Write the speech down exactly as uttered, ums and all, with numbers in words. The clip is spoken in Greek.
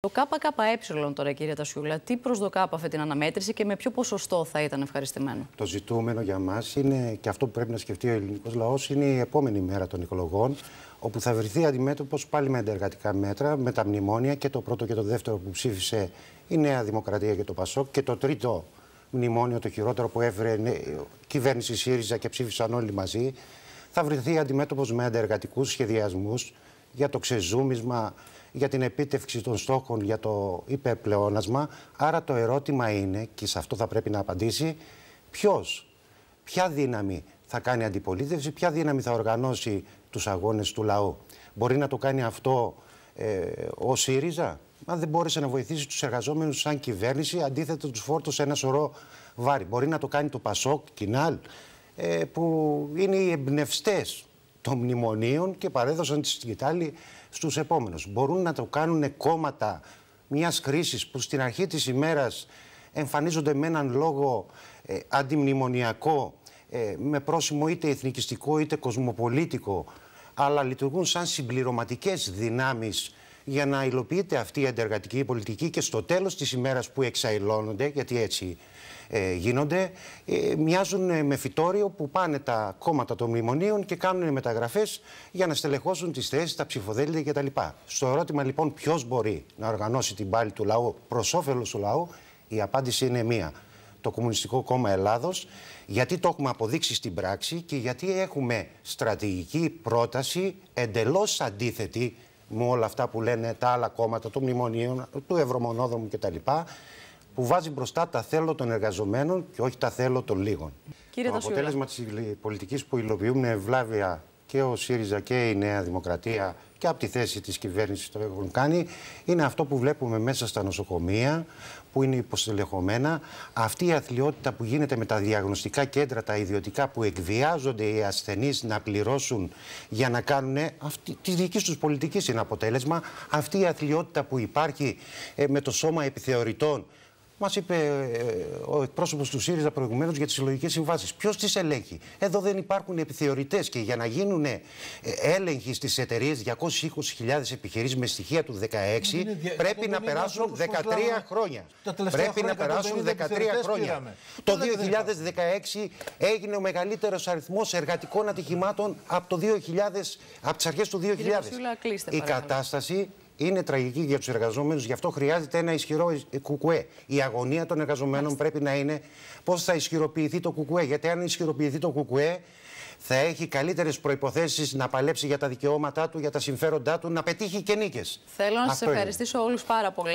Το ΚΚΕ τώρα, κύριε Τασιούλα, τι προσδοκά από αυτή την αναμέτρηση και με ποιο ποσοστό θα ήταν ευχαριστημένο? Το ζητούμενο για μας είναι, και αυτό που πρέπει να σκεφτεί ο ελληνικός λαός, είναι η επόμενη μέρα των εκλογών, όπου θα βρεθεί αντιμέτωπος πάλι με αντεργατικά μέτρα, με τα μνημόνια και το πρώτο και το δεύτερο που ψήφισε η Νέα Δημοκρατία και το Πασόκ και το τρίτο μνημόνιο, το χειρότερο που έφερε κυβέρνηση ΣΥΡΙΖΑ και ψήφισαν όλοι μαζί. Θα βρεθεί αντιμέτωπος με αντεργατικούς σχεδιασμούς για το ξεζούμισμα, για την επίτευξη των στόχων, για το υπερπλεώνασμα. Άρα το ερώτημα είναι, και σε αυτό θα πρέπει να απαντήσει, ποιος, ποια δύναμη θα κάνει αντιπολίτευση, ποια δύναμη θα οργανώσει τους αγώνες του λαού. Μπορεί να το κάνει αυτό ε, ο ΣΥΡΙΖΑ? Αν δεν μπόρεσε να βοηθήσει τους εργαζόμενους σαν κυβέρνηση, αντίθετα τους φόρτωσε ένα σωρό βάρη. Μπορεί να το κάνει το Πασόκ, ΚΙΝΑΛ, ε, που είναι οι εμπνευστές των μνημονίων και παρέδωσαν τη σκητάλη στους επόμενους. Μπορούν να το κάνουν κόμματα μιας κρίσης που στην αρχή της ημέρας εμφανίζονται με έναν λόγο ε, αντιμνημονιακό, ε, με πρόσημο είτε εθνικιστικό είτε κοσμοπολίτικο, αλλά λειτουργούν σαν συμπληρωματικές δυνάμεις για να υλοποιείται αυτή η αντεργατική πολιτική και στο τέλος της ημέρας που εξαϊλώνονται, γιατί έτσι ε, γίνονται, ε, μοιάζουν με φυτόριο που πάνε τα κόμματα των μνημονίων και κάνουν μεταγραφές για να στελεχώσουν τις θέσεις, τα ψηφοδέλτια κτλ. Στο ερώτημα λοιπόν ποιος μπορεί να οργανώσει την πάλη του λαού προς όφελος του λαού, η απάντηση είναι μία. Το Κομμουνιστικό Κόμμα Ελλάδος, γιατί το έχουμε αποδείξει στην πράξη και γιατί έχουμε στρατηγική πρόταση εντελώς αντίθετη με όλα αυτά που λένε τα άλλα κόμματα, του μνημονίου, του Ευρωμονόδου κτλ., που βάζει μπροστά τα θέλω των εργαζομένων και όχι τα θέλω των λίγων. Κύριε Το αποτέλεσμα της πολιτικής που υλοποιούν ευλάβεια και ο ΣΥΡΙΖΑ και η Νέα Δημοκρατία και από τη θέση της κυβέρνησης το έχουν κάνει, είναι αυτό που βλέπουμε μέσα στα νοσοκομεία, που είναι υποστελεχωμένα. Αυτή η αθλιότητα που γίνεται με τα διαγνωστικά κέντρα, τα ιδιωτικά, που εκβιάζονται οι ασθενείς να πληρώσουν για να κάνουν αυτή, της δικής τους πολιτικής είναι αποτέλεσμα. Αυτή η αθλιότητα που υπάρχει ε, με το σώμα επιθεωρητών. Μας είπε ε, ο εκπρόσωπος του ΣΥΡΙΖΑ προηγουμένως για τις συλλογικές συμβάσεις. Ποιος τις ελέγχει? Εδώ δεν υπάρχουν επιθεωρητές και για να γίνουν ε, έλεγχοι στις εταιρείες διακόσιες είκοσι χιλιάδες επιχειρήσεις με στοιχεία του δεκαέξι δια... πρέπει να περάσουν δεκατρία χρόνια. Πρέπει να περάσουν δεκατρία χρόνια. Το δύο χιλιάδες δεκαέξι έγινε ο μεγαλύτερος αριθμός εργατικών ατυχημάτων από, το δύο χιλιάδες, από τις αρχές του δύο χιλιάδες. Η κατάσταση είναι τραγική για τους εργαζόμενους, γι' αυτό χρειάζεται ένα ισχυρό ΚΚΕ. Η αγωνία των εργαζομένων πρέπει να είναι πώς θα ισχυροποιηθεί το ΚΚΕ. Γιατί αν ισχυροποιηθεί το ΚΚΕ, θα έχει καλύτερες προϋποθέσεις να παλέψει για τα δικαιώματά του, για τα συμφέροντά του, να πετύχει και νίκες. Θέλω να σας ευχαριστήσω όλους πάρα πολύ.